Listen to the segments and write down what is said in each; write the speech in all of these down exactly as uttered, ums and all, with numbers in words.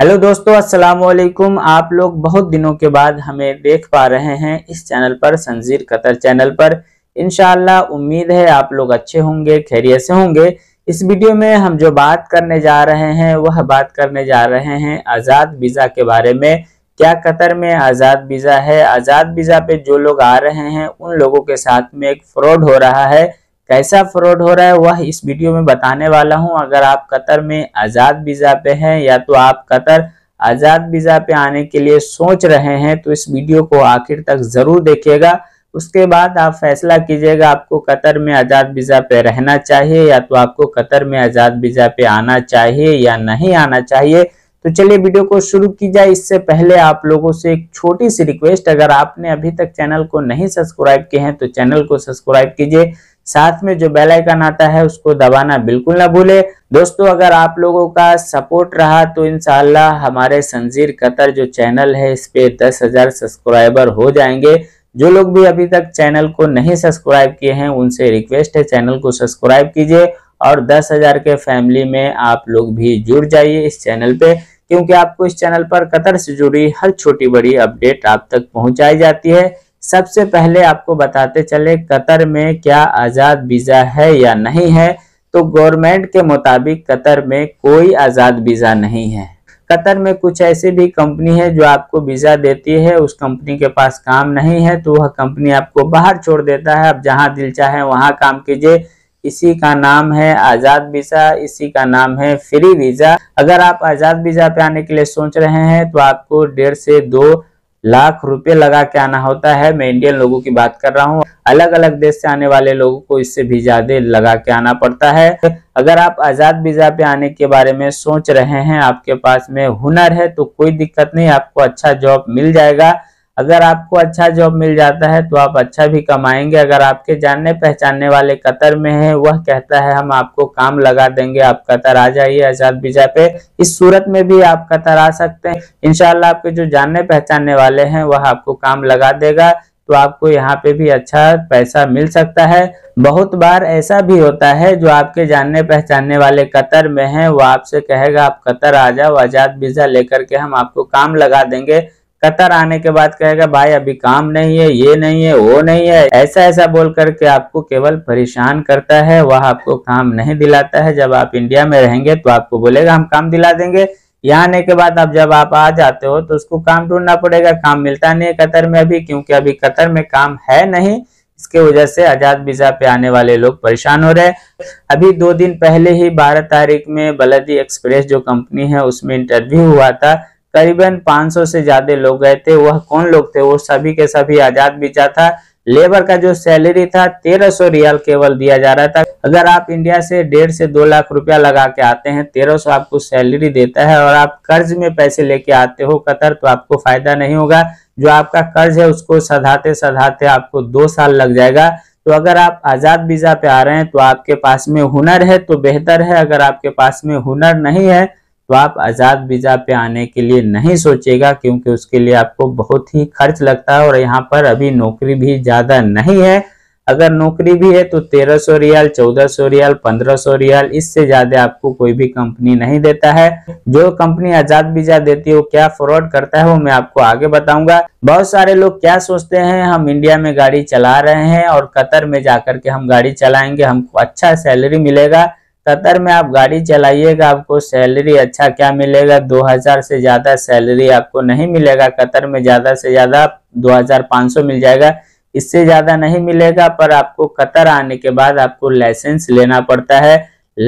Hello दोस्तों, अस्सलाम वालेकुम। आप लोग बहुत दिनों के बाद हमें देख पा रहे हैं इस चैनल पर, संजीर कतर चैनल पर। इंशाल्लाह उम्मीद है आप लोग अच्छे होंगे, खैरियत से होंगे। इस वीडियो में हम जो बात करने जा रहे हैं वह बात करने जा रहे हैं आज़ाद वीज़ा के बारे में। क्या कतर में आज़ाद वीज़ा है? आज़ाद वीज़ा पे जो लोग आ रहे हैं उन लोगों के साथ में एक फ्रॉड हो रहा है। कैसा फ्रॉड हो रहा है वह इस वीडियो में बताने वाला हूं। अगर आप कतर में आज़ाद वीज़ा पे हैं या तो आप कतर आज़ाद वीज़ा पे आने के लिए सोच रहे हैं तो इस वीडियो को आखिर तक ज़रूर देखिएगा। उसके बाद आप फैसला कीजिएगा आपको कतर में आज़ाद वीज़ा पे रहना चाहिए या तो आपको कतर में आज़ाद वीज़ा पे आना चाहिए या नहीं आना चाहिए। तो चलिए वीडियो को शुरू की जाए। इससे पहले आप लोगों से एक छोटी सी रिक्वेस्ट, अगर आपने अभी तक चैनल को नहीं सब्सक्राइब किए हैं तो चैनल को सब्सक्राइब कीजिए, साथ में जो बेल आइकन आता है उसको दबाना बिल्कुल ना भूले। दोस्तों, अगर आप लोगों का सपोर्ट रहा तो इंशाल्लाह हमारे संजीर कतर जो चैनल है इस पे दस हजार सब्सक्राइबर हो जाएंगे। जो लोग भी अभी तक चैनल को नहीं सब्सक्राइब किए हैं उनसे रिक्वेस्ट है चैनल को सब्सक्राइब कीजिए और दस हजार के फैमिली में आप लोग भी जुड़ जाइए इस चैनल पे, क्योंकि आपको इस चैनल पर कतर से जुड़ी हर छोटी बड़ी अपडेट आप तक पहुँचाई जाती है। सबसे पहले आपको बताते चले कतर में क्या आज़ाद वीज़ा है या नहीं है। तो गवर्नमेंट के मुताबिक कतर में कोई आज़ाद वीज़ा नहीं है। कतर में कुछ ऐसी भी कंपनी है जो आपको वीज़ा देती है, उस कंपनी के पास काम नहीं है तो वह कंपनी आपको बाहर छोड़ देता है। आप जहां दिल चाहे वहां काम कीजिए, इसी का नाम है आज़ाद वीज़ा, इसी का नाम है फ्री वीज़ा। अगर आप आज़ाद वीज़ा पे आने के लिए सोच रहे हैं तो आपको डेढ़ से दो लाख रुपए लगा के आना होता है। मैं इंडियन लोगों की बात कर रहा हूँ, अलग अलग देश से आने वाले लोगों को इससे भी ज्यादा लगा के आना पड़ता है। अगर आप आज़ाद वीज़ा पे आने के बारे में सोच रहे हैं, आपके पास में हुनर है तो कोई दिक्कत नहीं, आपको अच्छा जॉब मिल जाएगा। अगर आपको अच्छा जॉब मिल जाता है तो आप अच्छा भी कमाएंगे। अगर आपके जानने पहचानने वाले कतर में है, वह कहता है हम आपको काम लगा देंगे, आप कतर आ जाइए आज़ाद वीज़ा पे, इस सूरत में भी आप कतर आ सकते हैं। इंशाल्लाह आपके जो जानने पहचानने वाले हैं वह आपको काम लगा देगा तो आपको यहाँ पे भी अच्छा पैसा मिल सकता है। बहुत बार ऐसा भी होता है जो आपके जानने पहचानने वाले कतर में हैं वह आपसे कहेगा आप कतर आ जाओ, आज़ाद वीज़ा लेकर के हम आपको काम लगा देंगे। कतर आने के बाद कहेगा भाई अभी काम नहीं है, ये नहीं है, वो नहीं है, ऐसा ऐसा बोल करके आपको केवल परेशान करता है, वह आपको काम नहीं दिलाता है। जब आप इंडिया में रहेंगे तो आपको बोलेगा हम काम दिला देंगे, यहाँ आने के बाद आप जब आप आ जाते हो तो उसको काम ढूंढना पड़ेगा। काम मिलता नहीं है कतर में अभी, क्योंकि अभी कतर में काम है नहीं, इसके वजह से आज़ाद वीज़ा पे आने वाले लोग परेशान हो रहे हैं। अभी दो दिन पहले ही बारह तारीख में बलदी एक्सप्रेस जो कंपनी है उसमें इंटरव्यू हुआ था, करीबन पाँच सौ से ज्यादा लोग गए थे। वह कौन लोग थे? वो सभी के सभी आज़ाद वीज़ा था। लेबर का जो सैलरी था तेरह सौ रियाल केवल दिया जा रहा था। अगर आप इंडिया से डेढ़ से दो लाख रुपया लगा के आते हैं, तेरह सौ आपको सैलरी देता है और आप कर्ज में पैसे लेके आते हो कतर तो आपको फायदा नहीं होगा। जो आपका कर्ज है उसको सधाते सधाते आपको दो साल लग जाएगा। तो अगर आप आज़ाद वीज़ा पे आ रहे हैं तो आपके पास में हुनर है तो बेहतर है, अगर आपके पास में हुनर नहीं है तो आप आज़ाद वीज़ा पे आने के लिए नहीं सोचेगा, क्योंकि उसके लिए आपको बहुत ही खर्च लगता है और यहाँ पर अभी नौकरी भी ज़्यादा नहीं है। अगर नौकरी भी है तो तेरह सौ रियाल, चौदह सौ रियाल, पंद्रह सौ रियाल, इससे ज़्यादा आपको कोई भी कंपनी नहीं देता है। जो कंपनी आज़ाद वीज़ा देती है वो क्या फ्रॉड करता है वो मैं आपको आगे बताऊंगा। बहुत सारे लोग क्या सोचते हैं, हम इंडिया में गाड़ी चला रहे हैं और कतर में जाकर के हम गाड़ी चलाएंगे, हमको अच्छा सैलरी मिलेगा। कतर में आप गाड़ी चलाइएगा, आपको सैलरी अच्छा क्या मिलेगा? दो हज़ार से ज़्यादा सैलरी आपको नहीं मिलेगा। कतर में ज़्यादा से ज़्यादा दो हज़ार पाँच सौ मिल जाएगा, इससे ज़्यादा नहीं मिलेगा। पर आपको कतर आने के बाद आपको लाइसेंस लेना पड़ता है।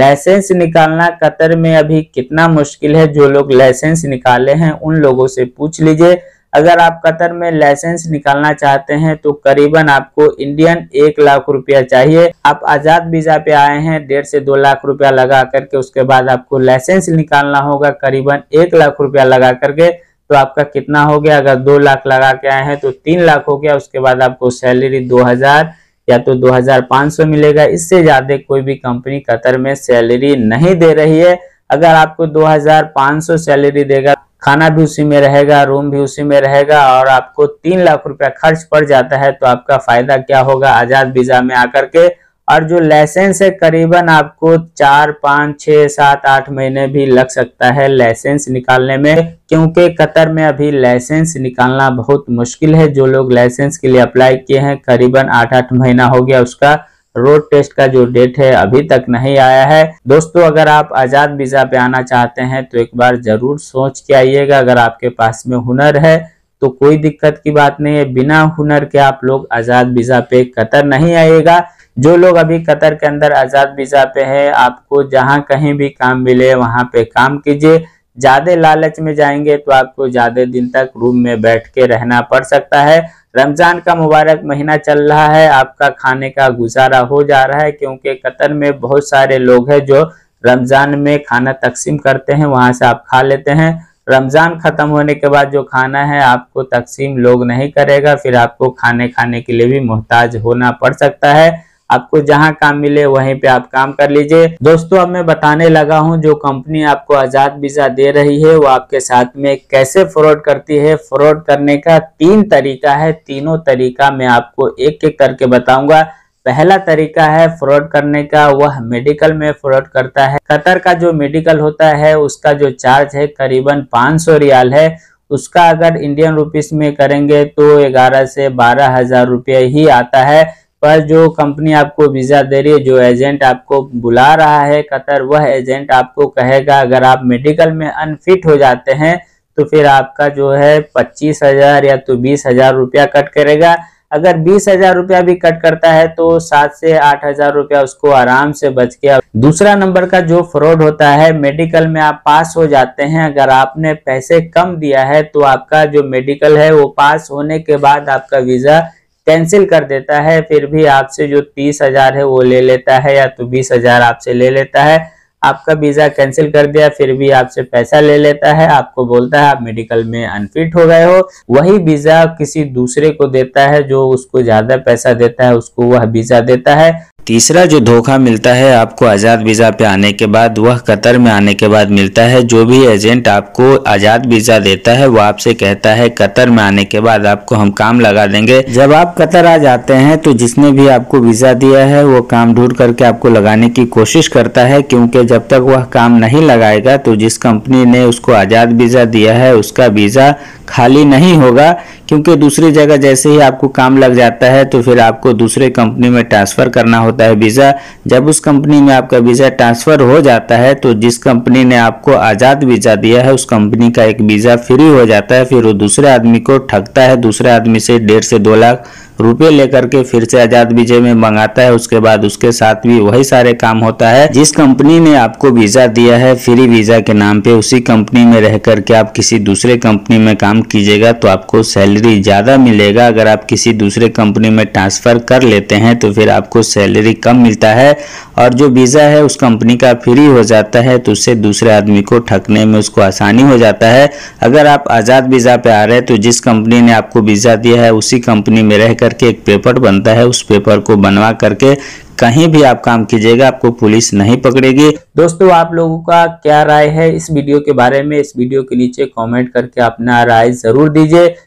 लाइसेंस निकालना कतर में अभी कितना मुश्किल है, जो लोग लाइसेंस निकाले हैं उन लोगों से पूछ लीजिए। अगर आप कतर में लाइसेंस निकालना चाहते हैं तो करीबन आपको इंडियन एक लाख रुपया चाहिए। आप आज़ाद वीज़ा पे आए हैं, डेढ़ से दो लाख रुपया लगा करके उसके बाद आपको लाइसेंस निकालना होगा, करीबन एक लाख रुपया लगा करके। तो आपका कितना हो गया? अगर दो लाख लगा के आए हैं तो तीन लाख हो गया। उसके बाद आपको सैलरी दो हज़ार या तो दो हज़ार पाँच सौ मिलेगा, इससे ज़्यादा कोई भी कंपनी कतर में सैलरी नहीं दे रही है। अगर आपको दो हज़ार पाँच सौ सैलरी देगा, खाना भी उसी में रहेगा, रूम भी उसी में रहेगा और आपको तीन लाख रुपया खर्च पड़ जाता है तो आपका फायदा क्या होगा आज़ाद वीज़ा में आकर के? और जो लाइसेंस है करीबन आपको चार पाँच छः सात आठ महीने भी लग सकता है लाइसेंस निकालने में, क्योंकि कतर में अभी लाइसेंस निकालना बहुत मुश्किल है। जो लोग लाइसेंस के लिए अप्लाई किए हैं करीबन आठ आठ महीना हो गया, उसका रोड टेस्ट का जो डेट है अभी तक नहीं आया है। दोस्तों अगर आप आज़ाद वीज़ा पे आना चाहते हैं तो एक बार ज़रूर सोच के आइएगा। अगर आपके पास में हुनर है तो कोई दिक्कत की बात नहीं है, बिना हुनर के आप लोग आज़ाद वीज़ा पे कतर नहीं आइएगा। जो लोग अभी कतर के अंदर आज़ाद वीज़ा पे है, आपको जहाँ कहीं भी काम मिले वहाँ पे काम कीजिए। ज़्यादा लालच में जाएंगे तो आपको ज़्यादा दिन तक रूम में बैठ के रहना पड़ सकता है। रमज़ान का मुबारक महीना चल रहा है, आपका खाने का गुजारा हो जा रहा है, क्योंकि कतर में बहुत सारे लोग हैं जो रमज़ान में खाना तकसीम करते हैं, वहाँ से आप खा लेते हैं। रमज़ान ख़त्म होने के बाद जो खाना है आपको तकसीम लोग नहीं करेगा, फिर आपको खाने खाने के लिए भी मोहताज होना पड़ सकता है। आपको जहां काम मिले वहीं पे आप काम कर लीजिए। दोस्तों अब मैं बताने लगा हूं जो कंपनी आपको आज़ाद वीज़ा दे रही है वो आपके साथ में कैसे फ्रॉड करती है। फ्रॉड करने का तीन तरीका है, तीनों तरीका मैं आपको एक एक करके बताऊंगा। पहला तरीका है फ्रॉड करने का, वह मेडिकल में फ्रॉड करता है। कतर का जो मेडिकल होता है उसका जो चार्ज है करीबन पाँच सौ रियाल है, उसका अगर इंडियन रुपीज़ में करेंगे तो ग्यारह से बारह हज़ार रुपये ही आता है। पर जो कंपनी आपको वीज़ा दे रही है, जो एजेंट आपको बुला रहा है कतर, वह एजेंट आपको कहेगा अगर आप मेडिकल में अनफिट हो जाते हैं तो फिर आपका जो है पच्चीस हज़ार या तो बीस हज़ार रुपया कट करेगा। अगर बीस हज़ार रुपया भी कट करता है तो सात से आठ हज़ार रुपया उसको आराम से बच गया। दूसरा नंबर का जो फ्रॉड होता है, मेडिकल में आप पास हो जाते हैं, अगर आपने पैसे कम दिया है तो आपका जो मेडिकल है वो पास होने के बाद आपका वीज़ा कैंसिल कर देता है, फिर भी आपसे जो तीस हज़ार है वो ले लेता है या तो बीस हज़ार आपसे ले लेता है। आपका वीज़ा कैंसिल कर दिया फिर भी आपसे पैसा ले लेता है, आपको बोलता है आप मेडिकल में अनफिट हो गए हो। वही वीज़ा किसी दूसरे को देता है जो उसको ज़्यादा पैसा देता है, उसको वह वीज़ा देता है। तीसरा जो धोखा मिलता है आपको आज़ाद वीज़ा पे आने के बाद, वह कतर में आने के बाद मिलता है। जो भी एजेंट आपको आज़ाद वीज़ा देता है वह आपसे कहता है कतर में आने के बाद आपको हम काम लगा देंगे। जब आप कतर आ जाते हैं तो जिसने भी आपको वीज़ा दिया है वो काम ढूंढ करके आपको लगाने की कोशिश करता है, क्योंकि जब तक वह काम नहीं लगाएगा तो जिस कंपनी ने उसको आज़ाद वीज़ा दिया है उसका वीज़ा खाली नहीं होगा, क्योंकि दूसरी जगह जैसे ही आपको काम लग जाता है तो फिर आपको दूसरे कंपनी में ट्रांसफ़र करना होता है वीज़ा। जब उस कंपनी में आपका वीज़ा ट्रांसफ़र हो जाता है तो जिस कंपनी ने आपको आज़ाद वीज़ा दिया है उस कंपनी का एक वीज़ा फ्री हो जाता है, फिर वो दूसरे आदमी को ठगता है, दूसरे आदमी से डेढ़ से दो लाख रुपए लेकर के फिर से आज़ाद वीज़े में मंगाता है। उसके बाद उसके साथ भी वही सारे काम होता है। जिस कंपनी ने आपको वीज़ा दिया है फ्री वीज़ा के नाम पे, उसी कंपनी में रह करके आप किसी दूसरे कंपनी में काम कीजिएगा तो आपको सैलरी ज़्यादा मिलेगा। अगर आप किसी दूसरे कंपनी में ट्रांसफ़र कर लेते हैं तो फिर आपको सैलरी कम मिलता है, और जो वीज़ा है उस कंपनी का फ्री हो जाता है तो उससे दूसरे आदमी को ठगने में उसको आसानी हो जाता है। अगर आप आज़ाद वीज़ा पर आ रहे हैं तो जिस कंपनी ने आपको वीज़ा दिया है उसी कंपनी में रह करके एक पेपर बनता है, उस पेपर को बनवा करके कहीं भी आप काम कीजिएगा, आपको पुलिस नहीं पकड़ेगी। दोस्तों आप लोगों का क्या राय है इस वीडियो के बारे में? इस वीडियो के नीचे कमेंट करके अपना राय जरूर दीजिए।